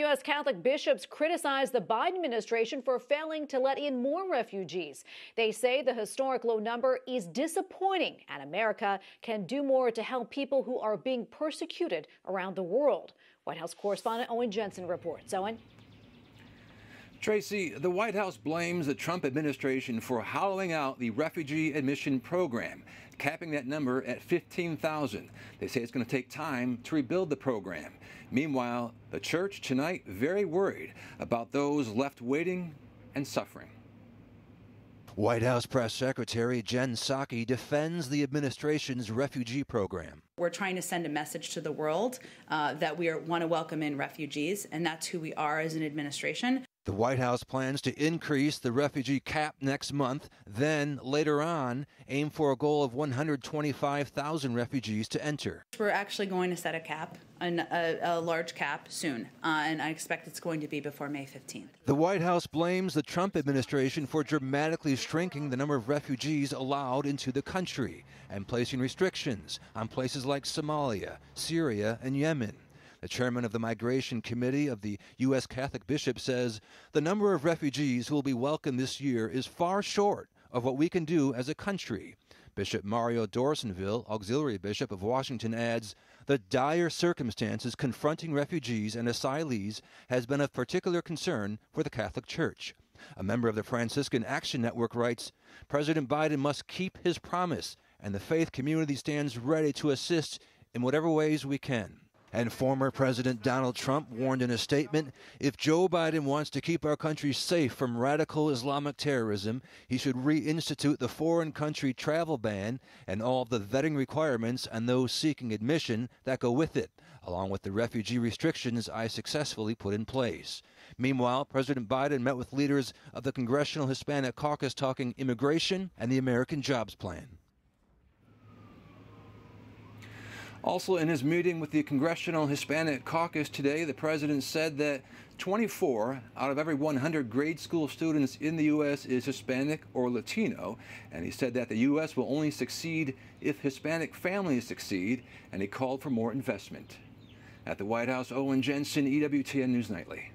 U.S. Catholic bishops criticized the Biden administration for failing to let in more refugees. They say the historic low number is disappointing, and America can do more to help people who are being persecuted around the world. White House correspondent Owen Jensen reports. Owen? Tracy, the White House blames the Trump administration for hollowing out the refugee admission program, capping that number at 15,000. They say it's going to take time to rebuild the program. Meanwhile, the church tonight very worried about those left waiting and suffering. White House Press Secretary Jen Psaki defends the administration's refugee program. We're trying to send a message to the world that we want to welcome in refugees, and that's who we are as an administration. The White House plans to increase the refugee cap next month, then later on aim for a goal of 125,000 refugees to enter. We're actually going to set a cap, a large cap soon, and I expect it's going to be before May 15th. The White House blames the Trump administration for dramatically shrinking the number of refugees allowed into the country and placing restrictions on places like Somalia, Syria, and Yemen. The chairman of the Migration Committee of the U.S. Catholic Bishop says the number of refugees who will be welcomed this year is far short of what we can do as a country. Bishop Mario Dorsonville, auxiliary bishop of Washington, adds the dire circumstances confronting refugees and asylees has been of particular concern for the Catholic Church. A member of the Franciscan Action Network writes, President Biden must keep his promise, and the faith community stands ready to assist in whatever ways we can. And former President Donald Trump warned in a statement, if Joe Biden wants to keep our country safe from radical Islamic terrorism, he should reinstitute the foreign country travel ban and all of the vetting requirements and those seeking admission that go with it, along with the refugee restrictions I successfully put in place. Meanwhile, President Biden met with leaders of the Congressional Hispanic Caucus talking immigration and the American Jobs Plan. Also in his meeting with the Congressional Hispanic Caucus today, the president said that 24 out of every 100 grade school students in the U.S. is Hispanic or Latino, and he said that the U.S. will only succeed if Hispanic families succeed, and he called for more investment. At the White House, Owen Jensen, EWTN News Nightly.